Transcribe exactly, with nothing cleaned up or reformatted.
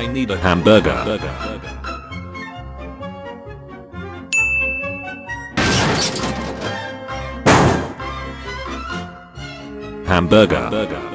I need a hamburger. Hamburger. Hamburger.